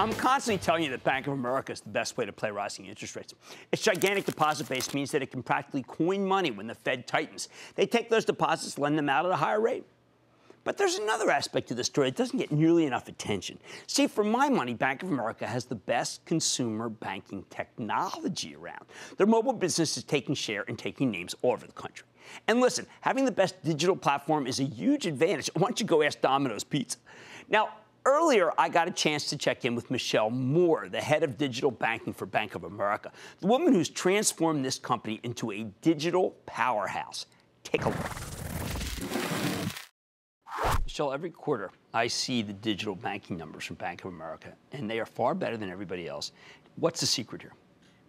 I'm constantly telling you that Bank of America is the best way to play rising interest rates. Its gigantic deposit base means that it can practically coin money when the Fed tightens. They take those deposits, lend them out at a higher rate. But there's another aspect to the story that doesn't get nearly enough attention. See, for my money, Bank of America has the best consumer banking technology around. Their mobile business is taking share and taking names all over the country. And listen, having the best digital platform is a huge advantage. Why don't you go ask Domino's Pizza? Now, earlier, I got a chance to check in with Michelle Moore, the head of digital banking for Bank of America, the woman who's transformed this company into a digital powerhouse. Take a look. Michelle, every quarter, I see the digital banking numbers from Bank of America, and they are far better than everybody else. What's the secret here?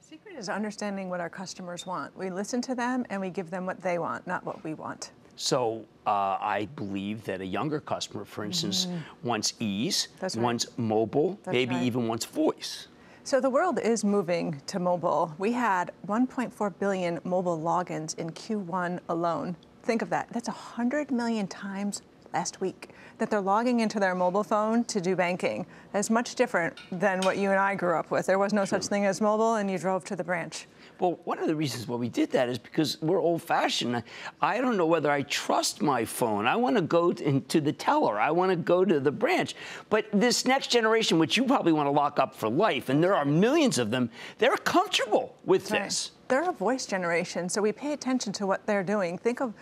The secret is understanding what our customers want. We listen to them, and we give them what they want, not what we want. So I believe that a younger customer, for instance, wants ease, wants mobile, maybe even wants voice. So the world is moving to mobile. We had 1.4 billion mobile logins in Q1 alone. Think of that. That's 100 million times last week that they're logging into their mobile phone to do banking. That's much different than what you and I grew up with. There was no such thing as mobile, and you drove to the branch. Well, one of the reasons why we did that is because we're old-fashioned. I don't know whether I trust my phone. I want to go to the teller. I want to go to the branch. But this next generation, which you probably want to lock up for life, and there are millions of them, they're comfortable with this. They're a voice generation, so we pay attention to what they're doing. Think of,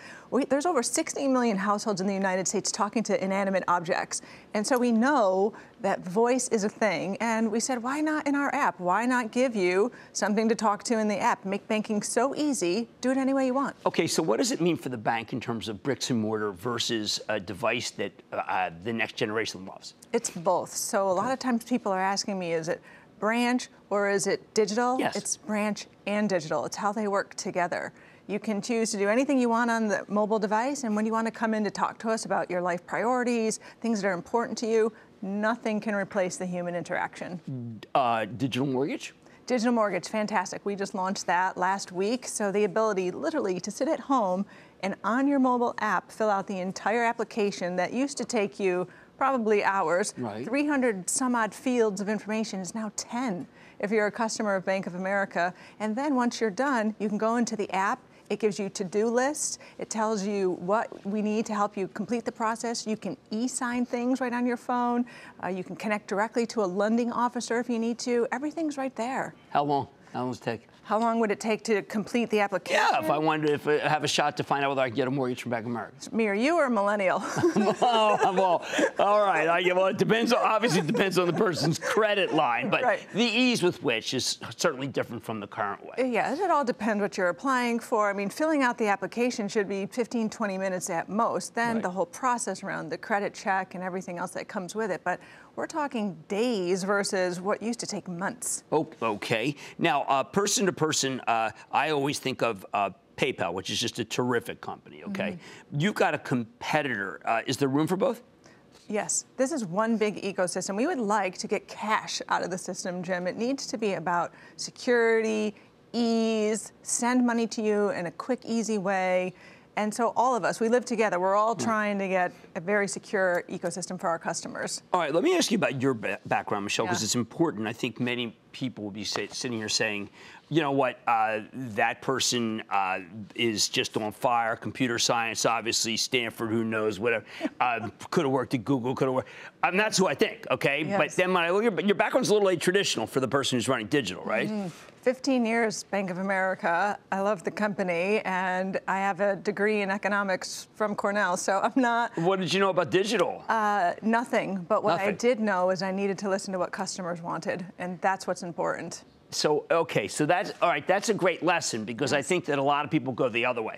there's over 16 million households in the United States talking to inanimate objects. And so we know that voice is a thing. And we said, why not in our app? Why not give you something to talk to in the app? Make banking so easy, do it any way you want. Okay, so what does it mean for the bank in terms of bricks and mortar versus a device that the next generation loves? It's both. So a lot of times people are asking me, is it branch or is it digital? Yes. It's branch and digital. It's how they work together. You can choose to do anything you want on the mobile device, and when you want to come in to talk to us about your life priorities, things that are important to you, nothing can replace the human interaction. Digital mortgage? Digital mortgage, fantastic. We just launched that last week. So the ability literally to sit at home and on your mobile app, fill out the entire application that used to take you probably hours, 300 some odd fields of information is now 10 if you're a customer of Bank of America. And then once you're done, you can go into the app. It gives you to-do lists. It tells you what we need to help you complete the process. You can e-sign things right on your phone. You can connect directly to a lending officer if you need to. Everything's right there. How long? How long does it take? How long would it take to complete the application? Yeah, if I wanted, if I have a shot to find out whether I can get a mortgage from Bank of America. Me or you or a millennial? All right. Well, it depends. Obviously, it depends on the person's credit line, but the ease with which is certainly different from the current way. Yeah, it all depends what you're applying for. I mean, filling out the application should be 15, 20 minutes at most. Then the whole process around the credit check and everything else that comes with it. But we're talking days versus what used to take months. Oh, okay. Now, person to person, I always think of PayPal, which is just a terrific company, okay? You've got a competitor. Is there room for both? Yes. This is one big ecosystem. We would like to get cash out of the system, Jim. It needs to be about security, ease, send money to you in a quick, easy way. And so all of us, we live together. We're all trying to get a very secure ecosystem for our customers. All right, let me ask you about your background, Michelle, because it's important. I think many people will be sitting here saying, you know what, that person is just on fire, computer science, obviously, Stanford, who knows, whatever. Could have worked at Google, could have worked. That's who I think, okay? But then when I look at your background's a little traditional for the person who's running digital, right? 15 years, Bank of America. I love the company, and I have a degree in economics from Cornell, so I'm not... What did you know about digital? Nothing, but what I did know is I needed to listen to what customers wanted, and that's what's important. So, okay, so that's, all right, that's a great lesson because I think that a lot of people go the other way.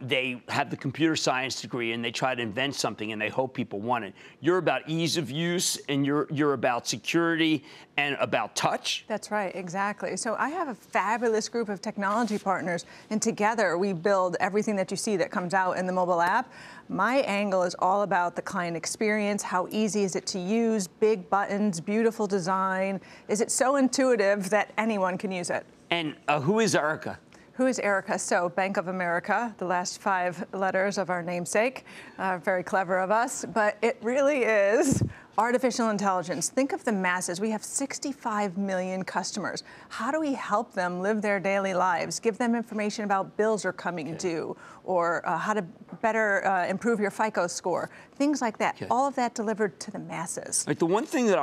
They have the computer science degree and they try to invent something and they hope people want it. You're about ease of use and you're about security and about touch. That's right, exactly. So I have a fabulous group of technology partners and together we build everything that you see that comes out in the mobile app. My angle is all about the client experience. How easy is it to use? Big buttons, beautiful design. Is it so intuitive that anyone can use it? And who is Erica? Who is Erica? So Bank of America, the last 5 letters of our namesake. Very clever of us, but it really is Artificial intelligence. Think of the masses. We have 65 million customers. How do we help them live their daily lives? Give them information about bills are coming due, or how to better improve your FICO score. Things like that. All of that delivered to the masses. Like the one thing that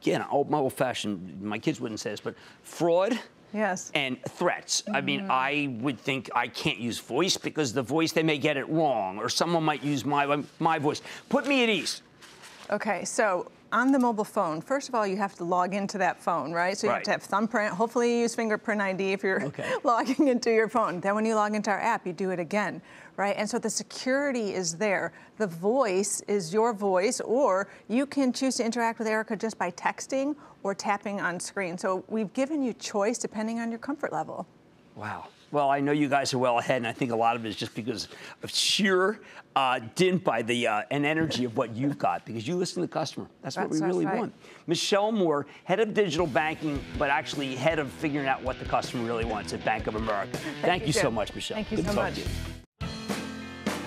again, my old-fashioned, my kids wouldn't say this, but fraud. Yes. And threats. I mean, I would think I can't use voice because the voice, they may get it wrong, or someone might use my voice. Put me at ease. Okay, so on the mobile phone, first of all, you have to log into that phone, right? So you have to have thumbprint. Hopefully you use fingerprint ID if you're logging into your phone. Then when you log into our app, you do it again, right? And so the security is there. The voice is your voice, or you can choose to interact with Erica just by texting or tapping on screen. So we've given you choice depending on your comfort level. Wow. Well, I know you guys are well ahead, and I think a lot of it is just because of sheer dint by the and energy of what you've got, because you listen to the customer. That's what we really want. Michelle Moore, head of digital banking, but actually head of figuring out what the customer really wants at Bank of America. Thank you so much, Michelle. Thank you so much.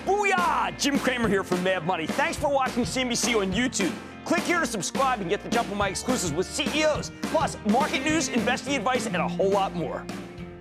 Booyah! Jim Cramer here from Mad Money. Thanks for watching CNBC on YouTube. Click here to subscribe and get the jump on my exclusives with CEOs, plus market news, investing advice, and a whole lot more.